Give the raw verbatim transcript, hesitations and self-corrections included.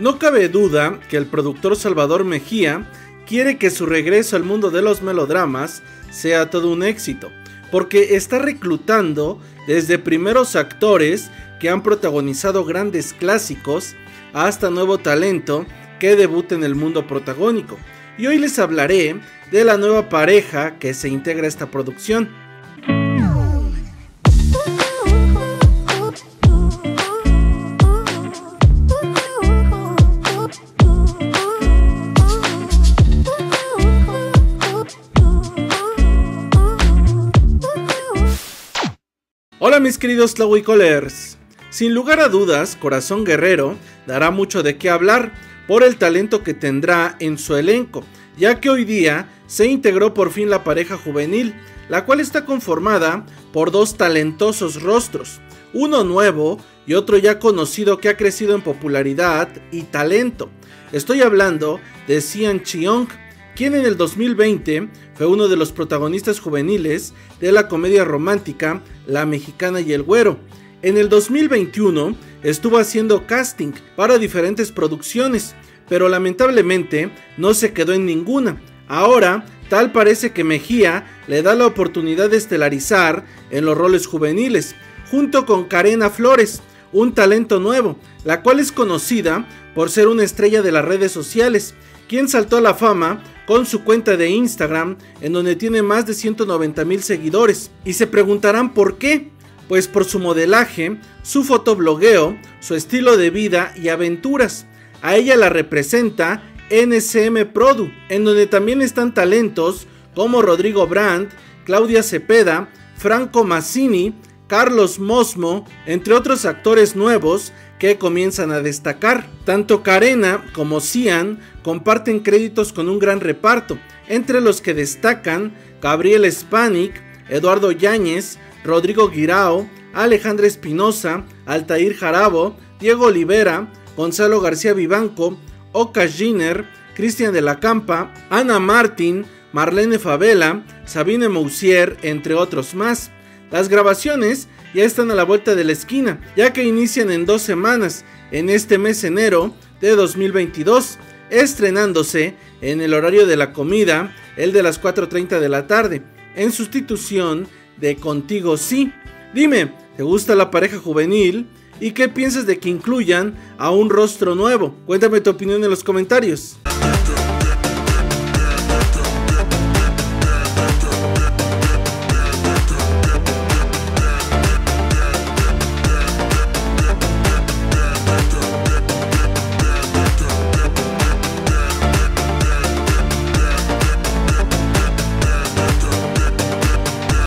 No cabe duda que el productor Salvador Mejía quiere que su regreso al mundo de los melodramas sea todo un éxito, porque está reclutando desde primeros actores que han protagonizado grandes clásicos hasta nuevo talento que debuta en el mundo protagónico. Y hoy les hablaré de la nueva pareja que se integra a esta producción. Hola mis queridos Tlahuicolers, sin lugar a dudas Corazón Guerrero dará mucho de qué hablar por el talento que tendrá en su elenco, ya que hoy día se integró por fin la pareja juvenil, la cual está conformada por dos talentosos rostros, uno nuevo y otro ya conocido que ha crecido en popularidad y talento. Estoy hablando de Sian Chiong, quien en el dos mil veinte fue uno de los protagonistas juveniles de la comedia romántica La Mexicana y el Güero. En el dos mil veintiuno estuvo haciendo casting para diferentes producciones, pero lamentablemente no se quedó en ninguna. Ahora, tal parece que Mejía le da la oportunidad de estelarizar en los roles juveniles, junto con Karena Flores, un talento nuevo, la cual es conocida por ser una estrella de las redes sociales, quien saltó a la fama con su cuenta de Instagram, en donde tiene más de ciento noventa mil seguidores. Y se preguntarán por qué, pues por su modelaje, su fotoblogueo, su estilo de vida y aventuras. A ella la representa N C M Produ, en donde también están talentos como Rodrigo Brandt, Claudia Cepeda, Franco Mazzini, Carlos Mosmo, entre otros actores nuevos que comienzan a destacar. Tanto Karena como Sian comparten créditos con un gran reparto, entre los que destacan Gabriela Spanic, Eduardo Yáñez, Rodrigo Guirao, Alejandra Espinoza, Altair Jarabo, Diego Olivera, Gonzalo García Vivanco, Oka Giner, Christian de la Campa, Ana Martín, Marlene Favela, Sabine Moussier, entre otros más. Las grabaciones ya están a la vuelta de la esquina, ya que inician en dos semanas, en este mes enero de dos mil veintidós, estrenándose en el horario de la comida, el de las cuatro treinta de la tarde, en sustitución de Contigo Sí. Dime, ¿te gusta la pareja juvenil? ¿Y qué piensas de que incluyan a un rostro nuevo? Cuéntame tu opinión en los comentarios.